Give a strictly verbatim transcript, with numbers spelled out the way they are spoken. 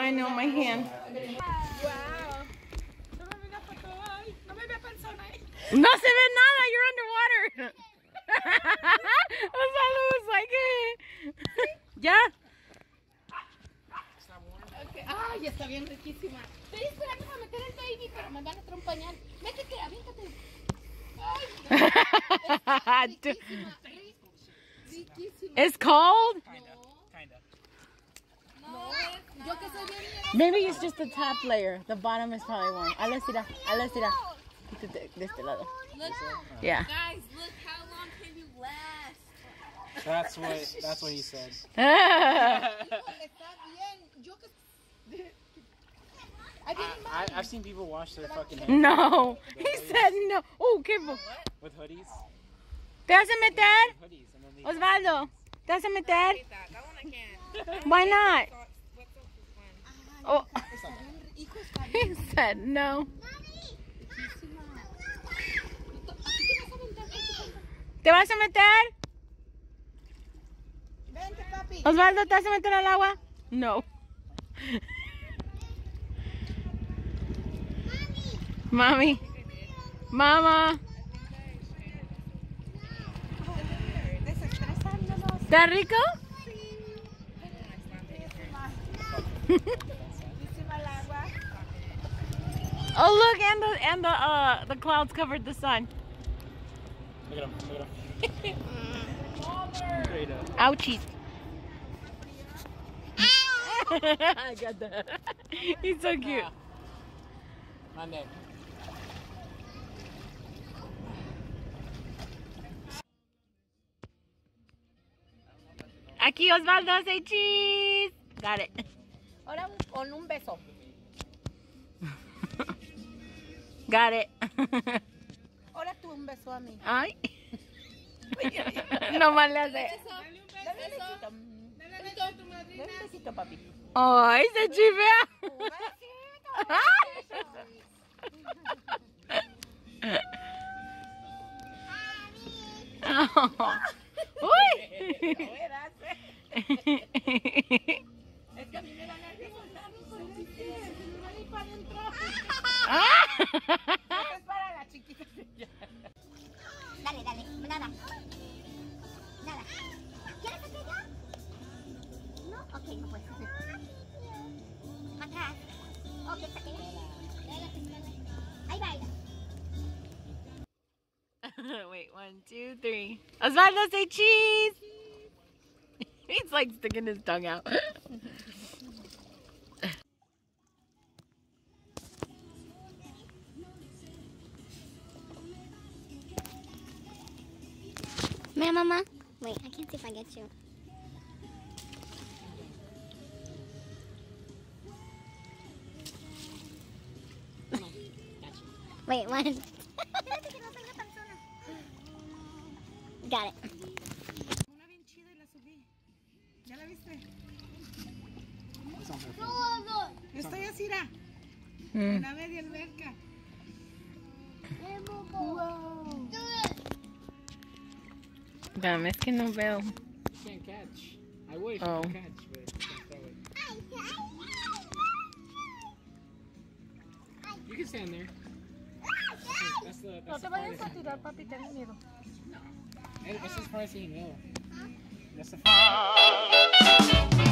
I know, my hand. Wow. No se ve nada, you're underwater. Osvaldo was like, hey. Yeah. Okay. Ah, ya está bien riquísima. Estoy esperando a meter el baby para mandar otro un pañal. Métete, aviéntate. Ay, no. Riquísima. Riquísima. It's cold? Kinda, kinda. No, yo que soy bien. Maybe it's just the top layer. The bottom is probably warm. Alesira, alesira. De este lado. Look, yeah. Guys, look, how long can you last? That's what that's what he said. I, I've seen people wash their fucking hands. No, he hoodies. Said no. Oh, qué bo. With hoodies. ¿Te vas a meter? Osvaldo, ¿te vas a meter? Why not? Oh. He said no. ¿Te vas a meter? Vente, papi. Osvaldo, ¿te vas a meter al agua? No. Mami. Mamá. ¿Está rico? Sí. Oh, look, and the and the uh the clouds covered the sun. Look at him, look at him. Mm. Ouchies. I got that. He's so cute. My name. Aquí Osvaldo say cheese. Got it. Ahora con un beso. Got it. Ahora tú un beso a mí. Ay. No más le hace. Dale un beso. Dale un besito. Dale un besito a tu madrina. Dale un besito, papi. Ay, se chivea. Uy. Es que a mí me van a remontar. No para adentro. Es para la chiquita. Dale, dale, nada. Nada. ¿Quieres hacer ya? No, ok, no puedes. Atrás. Ok, está aquí. Ahí baila. Wait, one, two, three. Osvaldo, say cheese. He's like sticking his tongue out. Mira, mamá. Wait, I can't see if I get you. Wait, one. Got it. Una bien chida y la subí. ¿Ya la viste? No, no. Estoy así, ¿ra? En la media alberca. Wow. Damn, es que no veo. You can't catch. I wish oh. You could catch, but you can't throw it. You can stand there. That's the, that's no te vayas a tirar, papi, tengo miedo. No. Eso es para decir no. That's the